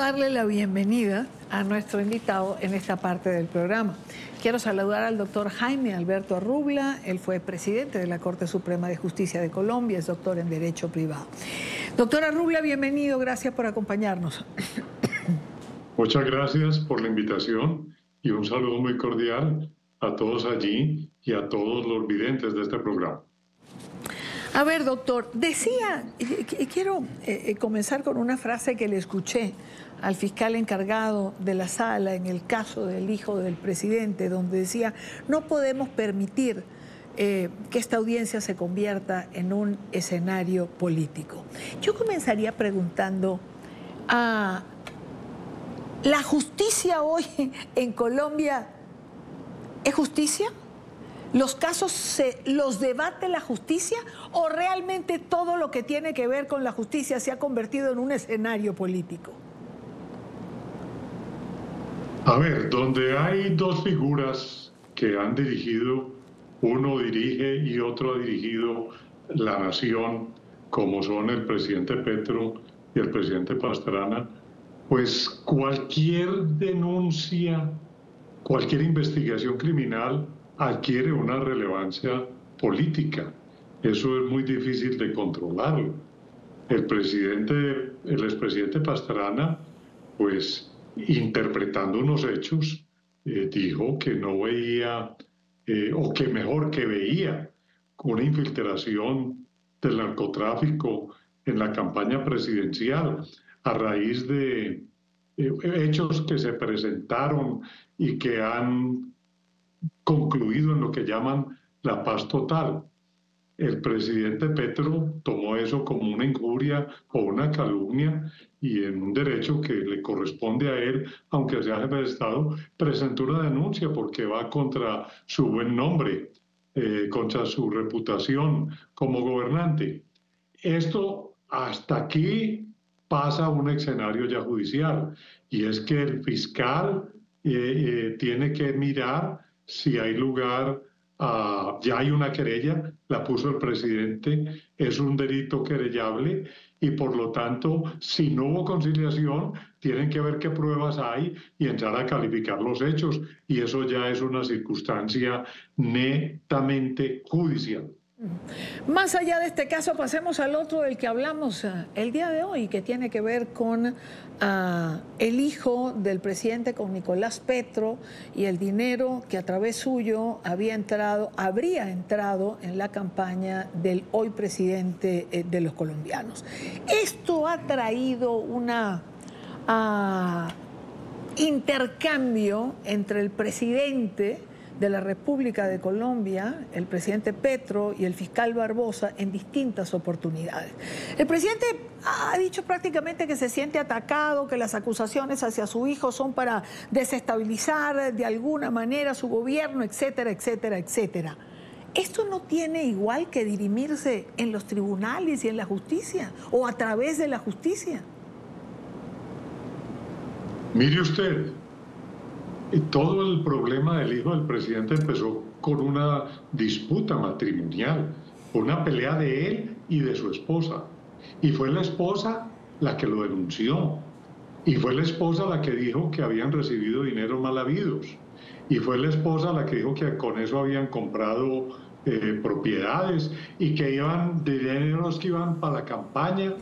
darle la bienvenida a nuestro invitado en esta parte del programa. Quiero saludar al doctor Jaime Alberto Arrubla. Él fue presidente de la Corte Suprema de Justicia de Colombia, es doctor en Derecho Privado. Doctor Arrubla, bienvenido, gracias por acompañarnos. Muchas gracias por la invitación y un saludo muy cordial a todos allí y a todos los videntes de este programa. A ver, doctor, decía, quiero comenzar con una frase que le escuché al fiscal encargado de la sala en el caso del hijo del presidente, donde decía, no podemos permitir que esta audiencia se convierta en un escenario político. Yo comenzaría preguntando, ¿la justicia hoy en Colombia es justicia? ¿Los casos los debate la justicia o realmente todo lo que tiene que ver con la justicia se ha convertido en un escenario político? A ver, donde hay dos figuras que han dirigido, uno dirige y otro ha dirigido la nación, como son el presidente Petro y el presidente Pastrana, pues cualquier denuncia, cualquier investigación criminal adquiere una relevancia política. Eso es muy difícil de controlarlo. El expresidente Pastrana, pues interpretando unos hechos, dijo que no veía, o que mejor que veía, una infiltración del narcotráfico en la campaña presidencial a raíz de hechos que se presentaron y que han concluido en lo que llaman la paz total. El presidente Petro tomó eso como una injuria o una calumnia y en un derecho que le corresponde a él, aunque sea jefe de Estado, presentó una denuncia porque va contra su buen nombre, contra su reputación como gobernante. Esto hasta aquí pasa a un escenario ya judicial y es que el fiscal tiene que mirar si hay lugar, ya hay una querella, la puso el presidente, es un delito querellable y por lo tanto, si no hubo conciliación, tienen que ver qué pruebas hay y entrar a calificar los hechos y eso ya es una circunstancia netamente judicial. Más allá de este caso, pasemos al otro del que hablamos el día de hoy, que tiene que ver con el hijo del presidente, con Nicolás Petro, y el dinero que a través suyo habría entrado en la campaña del hoy presidente de los colombianos. Esto ha traído una intercambio entre el presidente de la República de Colombia, el presidente Petro y el fiscal Barbosa en distintas oportunidades. El presidente ha dicho prácticamente que se siente atacado, que las acusaciones hacia su hijo son para desestabilizar de alguna manera su gobierno, etcétera, etcétera, etcétera. ¿Esto no tiene igual que dirimirse en los tribunales y en la justicia o a través de la justicia? Mire usted, todo el problema del hijo del presidente empezó con una disputa matrimonial, una pelea de él y de su esposa. Y fue la esposa la que lo denunció. Y fue la esposa la que dijo que habían recibido dinero mal habidos. Y fue la esposa la que dijo que con eso habían comprado propiedades y que iban de dineros que iban para la campaña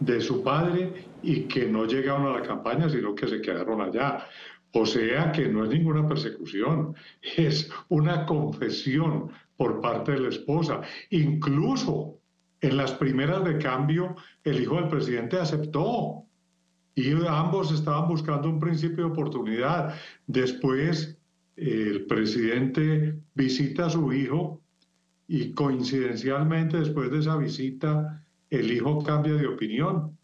de su padre y que no llegaron a la campaña, sino que se quedaron allá. O sea que no es ninguna persecución, es una confesión por parte de la esposa. Incluso en las primeras de cambio, el hijo del presidente aceptó y ambos estaban buscando un principio de oportunidad. Después el presidente visita a su hijo y coincidencialmente después de esa visita el hijo cambia de opinión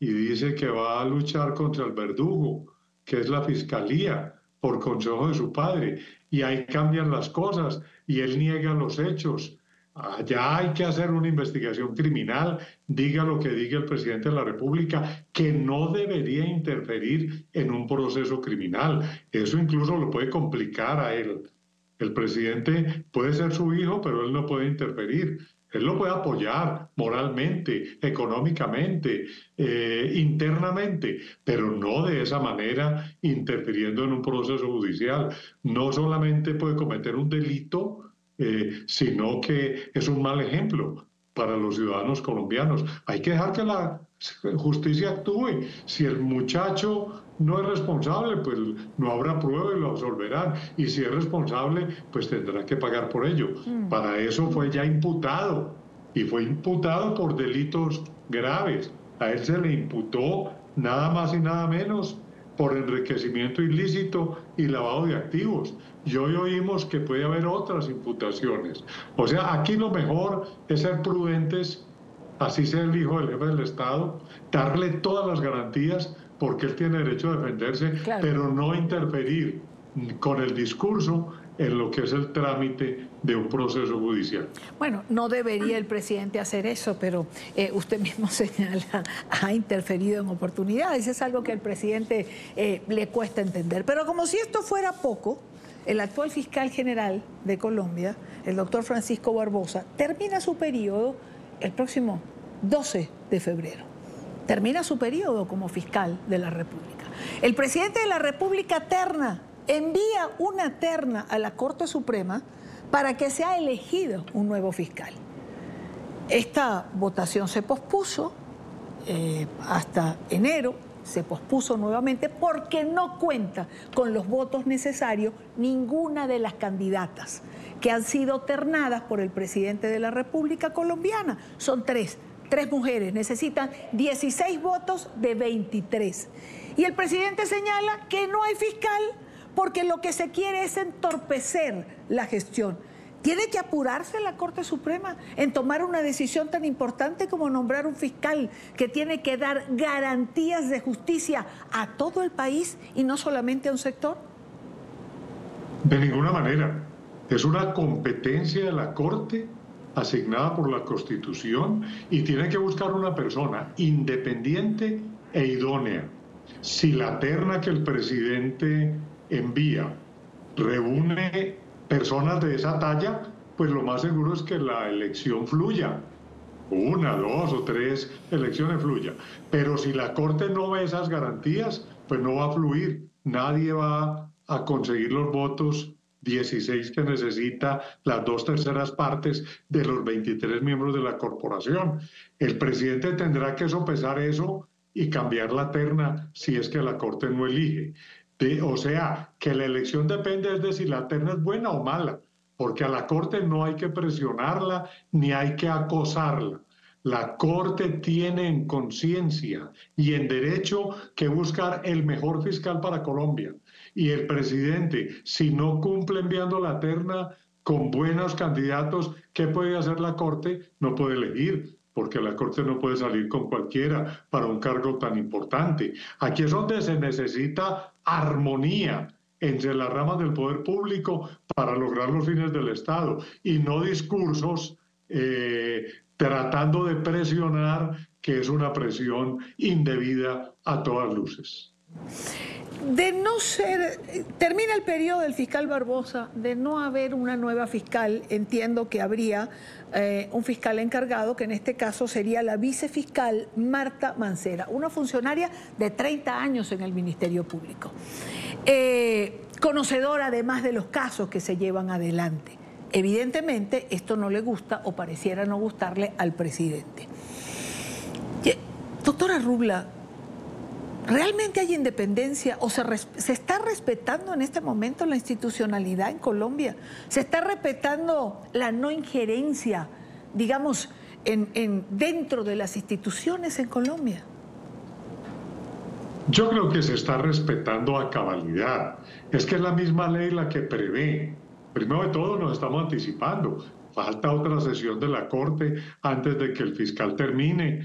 y dice que va a luchar contra el verdugo, que es la Fiscalía, por consejo de su padre, y ahí cambian las cosas, y él niega los hechos. Allá hay que hacer una investigación criminal, diga lo que diga el presidente de la República, que no debería interferir en un proceso criminal. Eso incluso lo puede complicar a él. El presidente puede ser su hijo, pero él no puede interferir. Él lo puede apoyar moralmente, económicamente, internamente, pero no de esa manera interfiriendo en un proceso judicial. No solamente puede cometer un delito, sino que es un mal ejemplo para los ciudadanos colombianos. Hay que dejar que la justicia actúe. Si el muchacho no es responsable, pues no habrá prueba y lo absolverán. Y si es responsable, pues tendrá que pagar por ello. Para eso fue ya imputado. Y fue imputado por delitos graves. A él se le imputó nada más y nada menos por enriquecimiento ilícito y lavado de activos. Y hoy oímos que puede haber otras imputaciones. O sea, aquí lo mejor es ser prudentes. Así sea el hijo del jefe del Estado, darle todas las garantías porque él tiene derecho a defenderse, claro, pero no interferir con el discurso en lo que es el trámite de un proceso judicial. Bueno, no debería el presidente hacer eso, pero usted mismo señala, ha interferido en oportunidades. Es algo que al presidente le cuesta entender. Pero como si esto fuera poco, el actual fiscal general de Colombia, el doctor Francisco Barbosa, termina su periodo el próximo 12 de febrero. Termina su periodo como fiscal de la República. El presidente de la República terna, envía una terna a la Corte Suprema para que sea elegido un nuevo fiscal. Esta votación se pospuso hasta enero, se pospuso nuevamente porque no cuenta con los votos necesarios ninguna de las candidatas que han sido ternadas por el presidente de la República Colombiana. Son tres mujeres, necesitan 16 votos de 23. Y el presidente señala que no hay fiscal porque lo que se quiere es entorpecer la gestión. ¿Tiene que apurarse la Corte Suprema en tomar una decisión tan importante como nombrar un fiscal que tiene que dar garantías de justicia a todo el país y no solamente a un sector? De ninguna manera. Es una competencia de la Corte asignada por la Constitución y tiene que buscar una persona independiente e idónea. Si la terna que el presidente envía reúne personas de esa talla, pues lo más seguro es que la elección fluya. Una, dos o tres elecciones fluya. Pero si la Corte no ve esas garantías, pues no va a fluir. Nadie va a conseguir los votos 16 que necesita las 2/3 partes de los 23 miembros de la corporación. El presidente tendrá que sopesar eso y cambiar la terna si es que la Corte no elige. O sea, que la elección depende de si la terna es buena o mala, porque a la Corte no hay que presionarla ni hay que acosarla. La Corte tiene en conciencia y en derecho que buscar el mejor fiscal para Colombia. Y el presidente, si no cumple enviando la terna con buenos candidatos, ¿qué puede hacer la Corte? No puede elegir, porque la Corte no puede salir con cualquiera para un cargo tan importante. Aquí es donde se necesita armonía entre las ramas del poder público para lograr los fines del Estado y no discursos tratando de presionar, que es una presión indebida a todas luces. De no ser, termina el periodo del fiscal Barbosa, de no haber una nueva fiscal, entiendo que habría un fiscal encargado, que en este caso sería la vicefiscal Marta Mancera, una funcionaria de 30 años en el Ministerio Público, conocedora además de los casos que se llevan adelante. Evidentemente esto no le gusta o pareciera no gustarle al presidente. Doctora Arrubla, ¿realmente hay independencia o se está respetando en este momento la institucionalidad en Colombia? ¿Se está respetando la no injerencia, digamos, dentro de las instituciones en Colombia? Yo creo que se está respetando a cabalidad. Es que es la misma ley la que prevé. Primero de todo nos estamos anticipando. Falta otra sesión de la Corte antes de que el fiscal termine.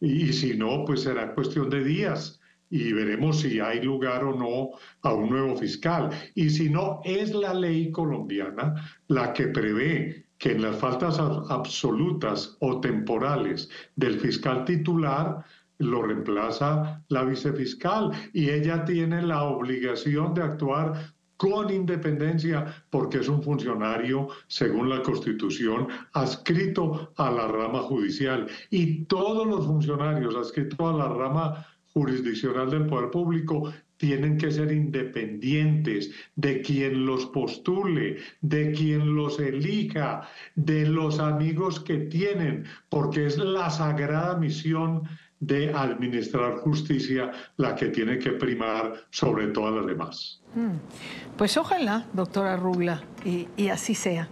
Y si no, pues será cuestión de días y veremos si hay lugar o no a un nuevo fiscal. Y si no, es la ley colombiana la que prevé que en las faltas absolutas o temporales del fiscal titular lo reemplaza la vicefiscal y ella tiene la obligación de actuar con independencia, porque es un funcionario, según la Constitución, adscrito a la rama judicial. Y todos los funcionarios adscritos a la rama jurisdiccional del poder público tienen que ser independientes de quien los postule, de quien los elija, de los amigos que tienen, porque es la sagrada misión de administrar justicia la que tiene que primar sobre todas las demás. Pues ojalá, doctora Arrubla, y así sea,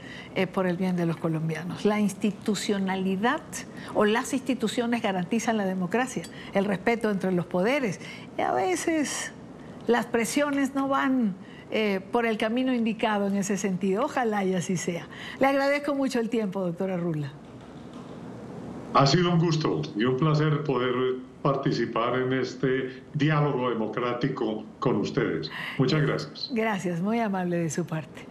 por el bien de los colombianos. La institucionalidad o las instituciones garantizan la democracia, el respeto entre los poderes. Y a veces las presiones no van por el camino indicado en ese sentido. Ojalá y así sea. Le agradezco mucho el tiempo, doctora Arrubla. Ha sido un gusto y un placer poder participar en este diálogo democrático con ustedes. Muchas gracias. Gracias, muy amable de su parte.